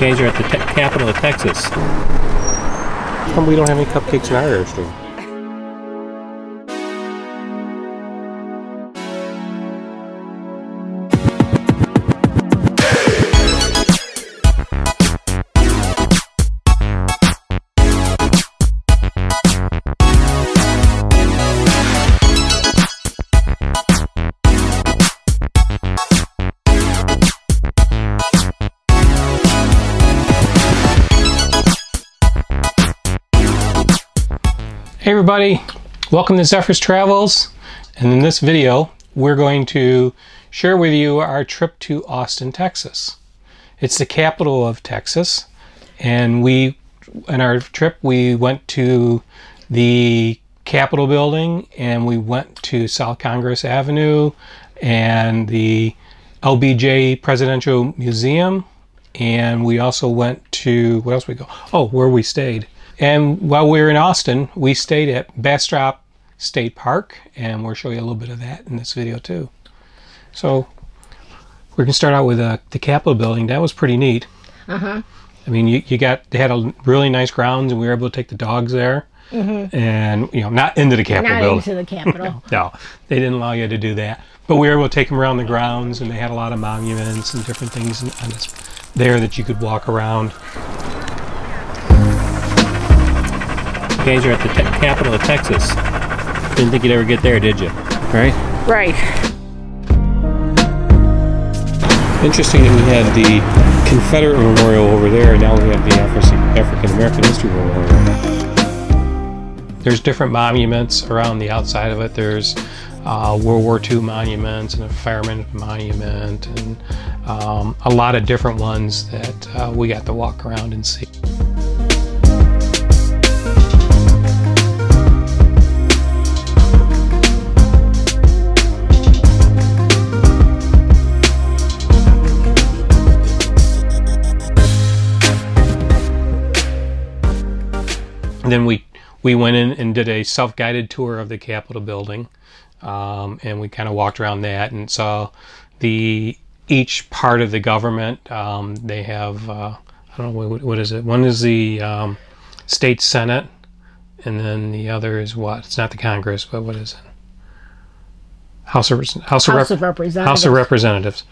guys are at the capital of Texas. How come we don't have any cupcakes in our Airstream? Hey everybody, welcome to Zephyr's Travels, and in this video we're going to share with you our trip to Austin, Texas. It's the capital of Texas, and on our trip we went to the Capitol building, and we went to South Congress Avenue and the LBJ Presidential Museum, and we also went to, what else we go? Oh, where we stayed. And while we were in Austin, we stayed at Bastrop State Park, and we'll show you a little bit of that in this video too. So we're gonna start out with the Capitol building. That was pretty neat. I mean, they had a really nice grounds, and we were able to take the dogs there. And you know, not into the Capitol building. Not into the Capitol. No, they didn't allow you to do that. But we were able to take them around the grounds, and they had a lot of monuments and different things there that you could walk around. Guys are at the capital of Texas. Didn't think you'd ever get there, did you? Right? Right. Interesting that we had the Confederate Memorial over there, and now we have the African American History Memorial. There's different monuments around the outside of it. There's World War II monuments and a fireman monument, and a lot of different ones that we got to walk around and see. And then we went in and did a self-guided tour of the Capitol building, and we kind of walked around that and saw each part of the government. They have I don't know, what is it? One is the state senate, and then the other is what? It's not the Congress, but what is it? House of Representatives.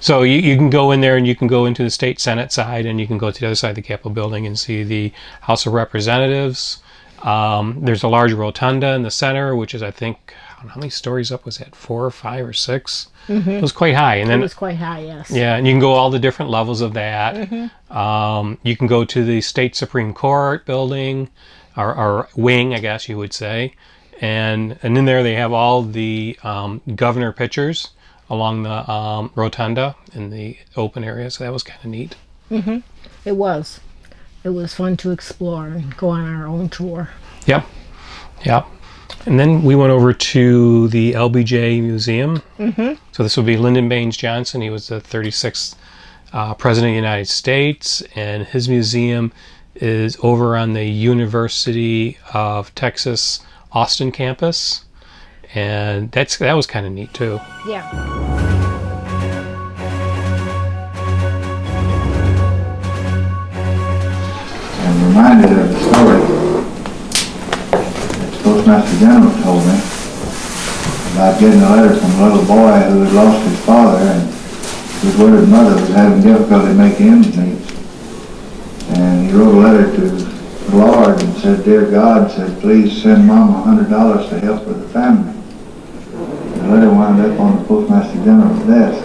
So you can go in there, and you can go into the state senate side, and you can go to the other side of the Capitol building and see the House of Representatives. There's a large rotunda in the center, which is, I think, I don't know, how many stories up was that? 4 or 5 or 6? It was quite high. And then it was quite high, yes. Yeah, and you can go all the different levels of that. You can go to the state Supreme Court building, or wing, I guess you would say. And in there they have all the governor pictures along the rotunda in the open area, so that was kind of neat. It was. It was fun to explore and go on our own tour. Yep, yep. And then we went over to the LBJ Museum. So this would be Lyndon Baines Johnson. He was the 36th President of the United States, and his museum is over on the University of Texas Austin campus. And that was kind of neat too. Yeah. I'm reminded of the story that Postmaster General told me about getting a letter from a little boy who had lost his father and his widowed mother was having difficulty making ends meet. And he wrote a letter to the Lord and said, "Dear God," said, "please send Mama $100 to help with the family." The letter wound up on the Postmaster General's desk,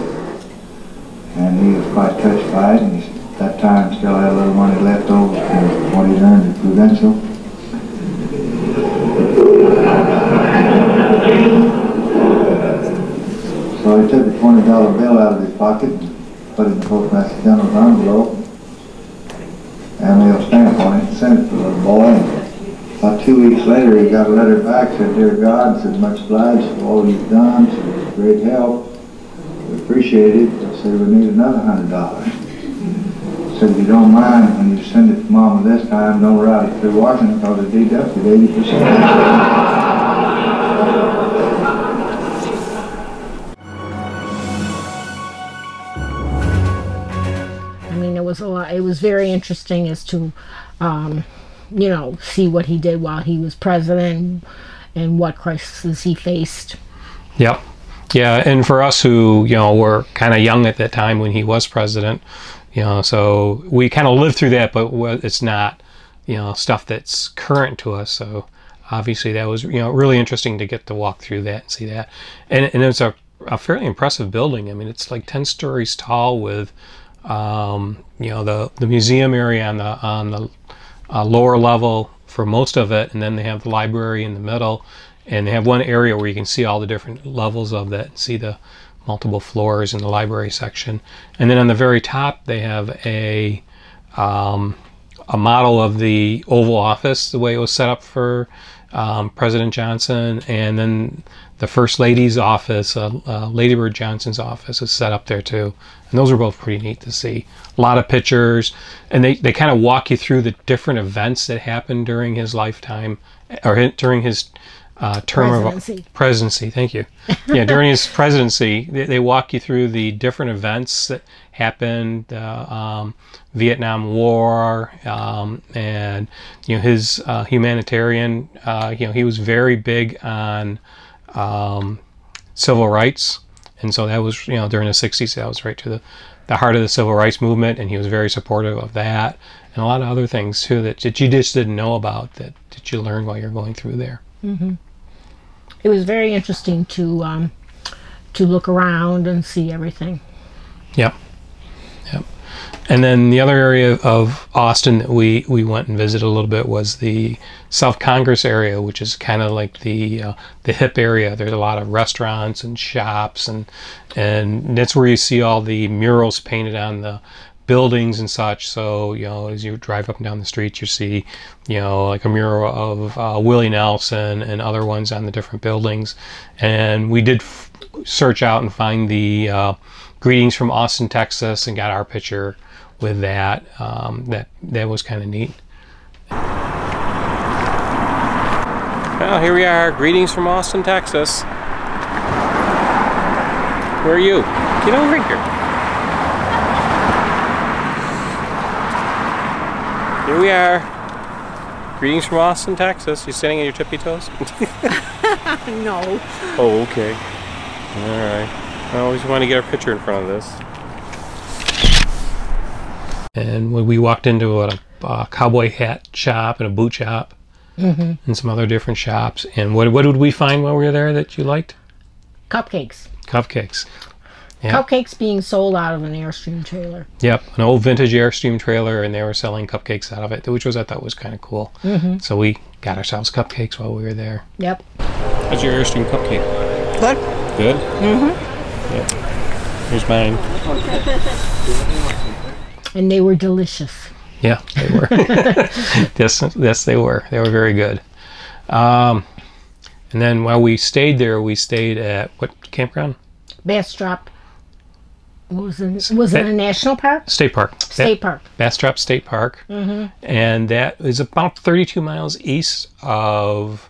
and he was quite touched by it, and he, at that time, still had a little money left over from what he earned at Prudential. So he took a $20 bill out of his pocket and put it in the Postmaster General's envelope, and they will stamp on it and sent it to the little boy. And about 2 weeks later, he got a letter back, said, "Dear God," said, "much obliged for all you've done, said, it was great help, we appreciate it, but said, we need another $100. Said, if you don't mind, when you send it to Mama this time, don't route it through Washington, because it deducted 80%. It was a lot. It was very interesting as to, you know, see what he did while he was president and what crises he faced. Yep. Yeah, and for us who, you know, were kind of young at that time when he was president, you know, so we kind of lived through that, but it's not, you know, stuff that's current to us. So obviously that was, you know, really interesting to get to walk through that and see that. And it's a fairly impressive building. I mean, it's like 10 stories tall with, you know, the museum area on the lower level for most of it, and then they have the library in the middle, and they have one area where you can see all the different levels of that and see the multiple floors in the library section. And then on the very top they have a model of the Oval Office, the way it was set up for President Johnson, and then the First Lady's office, Lady Bird Johnson's office, is set up there too. And those are both pretty neat to see. A lot of pictures, and they kind of walk you through the different events that happened during his lifetime, or during his presidency. Thank you. Yeah, during his presidency, they walk you through the different events that happened, Vietnam War, and, you know, his humanitarian, you know, he was very big on civil rights, and so that was, you know, during the 60s, that was right to the heart of the civil rights movement, and he was very supportive of that, and a lot of other things too that you just didn't know about, that you learned while you're going through there. Mm-hmm. It was very interesting to look around and see everything. Yep. Yep. And then the other area of Austin that we went and visited a little bit was the South Congress area, which is kind of like the hip area. There's a lot of restaurants and shops, and that's where you see all the murals painted on the buildings and such. So, you know, as you drive up and down the street, you see, you know, like a mural of Willie Nelson and other ones on the different buildings. And we did search out and find the Greetings from Austin, Texas, and got our picture with that. That was kind of neat. Well, here we are, Greetings from Austin, Texas. Where are you? Get over here. Here we are. Greetings from Austin, Texas. You standing on your tippy toes? No. Oh, okay. Alright. I always want to get a picture in front of this. And when we walked into a cowboy hat shop and a boot shop, mm-hmm, and some other different shops, and what did we find while we were there that you liked? Cupcakes. Cupcakes. Yep. Cupcakes being sold out of an Airstream trailer. Yep, an old vintage Airstream trailer, and they were selling cupcakes out of it, which was, I thought, was kind of cool. Mm-hmm. So we got ourselves cupcakes while we were there. Yep. How's your Airstream cupcake? Good. Good? Mm-hmm. Yep. Here's mine. And they were delicious. Yeah, they were. Yes, they were. They were very good. And then while we stayed there, we stayed at what campground? Bastrop. Was it a national park? State park. State park. Bastrop State Park. Mm-hmm. And that is about 32 miles east of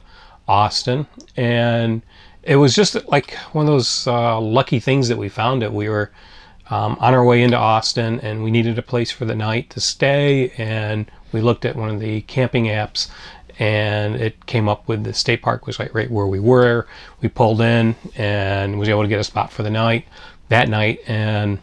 Austin. And it was just like one of those lucky things that we found. That we were on our way into Austin, and we needed a place for the night to stay. And we looked at one of the camping apps, and it came up with the state park was right where we were. We pulled in and was able to get a spot for the night. That night, and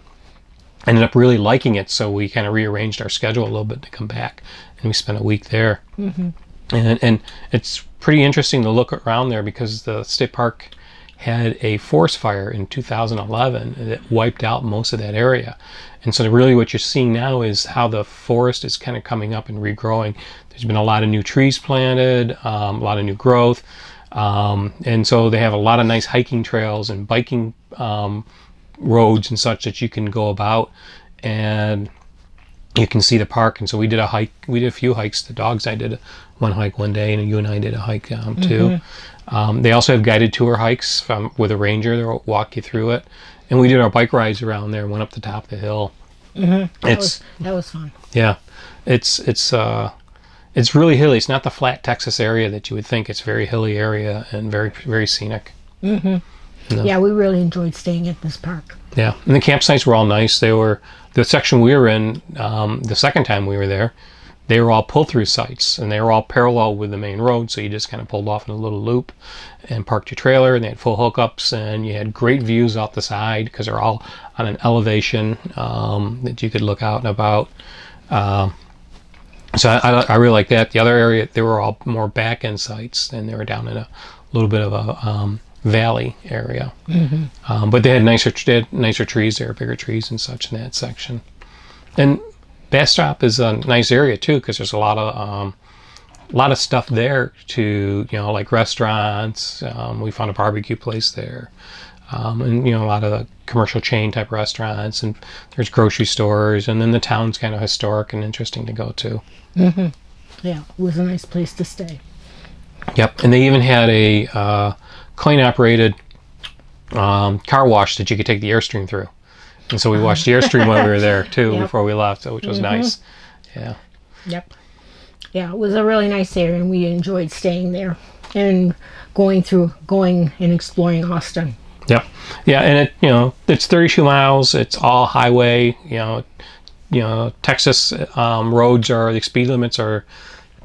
ended up really liking it, so we kind of rearranged our schedule a little bit to come back, and we spent a week there. Mm-hmm. And it's pretty interesting to look around there, because the state park had a forest fire in 2011 that wiped out most of that area, and so really what you're seeing now is how the forest is kind of coming up and regrowing. There's been a lot of new trees planted, a lot of new growth, and so they have a lot of nice hiking trails and biking roads and such that you can go about, and you can see the park. And so we did a hike. We did a few hikes. The dogs and I did one hike one day, and you and I did a hike too. They also have guided tour hikes with a ranger. They'll walk you through it. And we did our bike rides around there. Went up the top of the hill. Mm-hmm. That was fun. Yeah, it's really hilly. It's not the flat Texas area that you would think. It's a very hilly area and very, very scenic. Mm-hmm. Yeah, we really enjoyed staying at this park. Yeah, and the campsites were all nice. They were the section we were in the second time we were there, they were all pull-through sites, and they were all parallel with the main road, so you just kind of pulled off in a little loop and parked your trailer, and they had full hookups, and you had great views out the side because they're all on an elevation that you could look out and about. So I really like that. The other area, they were all more back-end sites, and they were down in a little bit of a valley area. Mm-hmm. But they had nicer trees there, bigger trees and such in that section. And Bastrop is a nice area too, because there's a lot of stuff there to, you know, like restaurants. We found a barbecue place there, and you know, a lot of the commercial chain type restaurants, and there's grocery stores, and then the town's kind of historic and interesting to go to. Mm-hmm. Yeah, it was a nice place to stay. Yep, and they even had a coin-operated car wash that you could take the Airstream through. And so we watched the Airstream when we were there, too, yep, before we left, which was mm-hmm. nice. Yeah. Yep. Yeah, it was a really nice area, and we enjoyed staying there and going and exploring Austin. Yep. Yeah, and it, you know, it's 32 miles. It's all highway. You know, Texas roads are, the speed limits are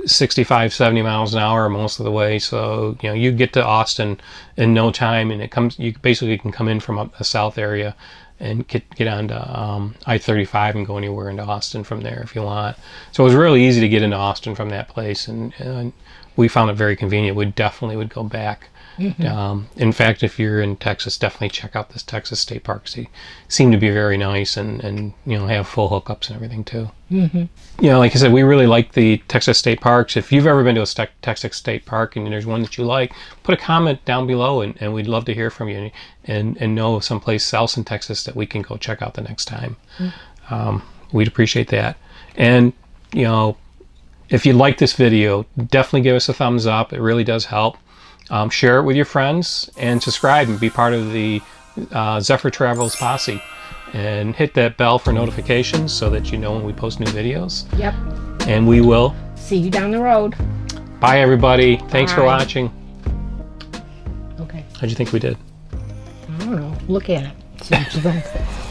65, 70 miles an hour most of the way. So, you know, you get to Austin in no time, and it comes, you basically can come in from up the south area and get onto I-35 and go anywhere into Austin from there if you want. So it was really easy to get into Austin from that place, and we found it very convenient. We definitely would go back. Mm-hmm. In fact, if you're in Texas, definitely check out this Texas State Park, because they seem to be very nice, and you know, have full hookups and everything too. Mm-hmm. You know, like I said, we really like the Texas State Parks. If you've ever been to a Texas State Park and there's one that you like, put a comment down below, and we'd love to hear from you, and know someplace else in Texas that we can go check out the next time. Mm-hmm. We'd appreciate that. And, you know, if you like this video, definitely give us a thumbs up. It really does help. Share it with your friends, and subscribe and be part of the Zephyr Travels posse, and hit that bell for notifications so that you know when we post new videos. Yep. And we will see you down the road. Bye, everybody. Thanks for watching. Okay. How'd you think we did? I don't know. Look at it. See what you think.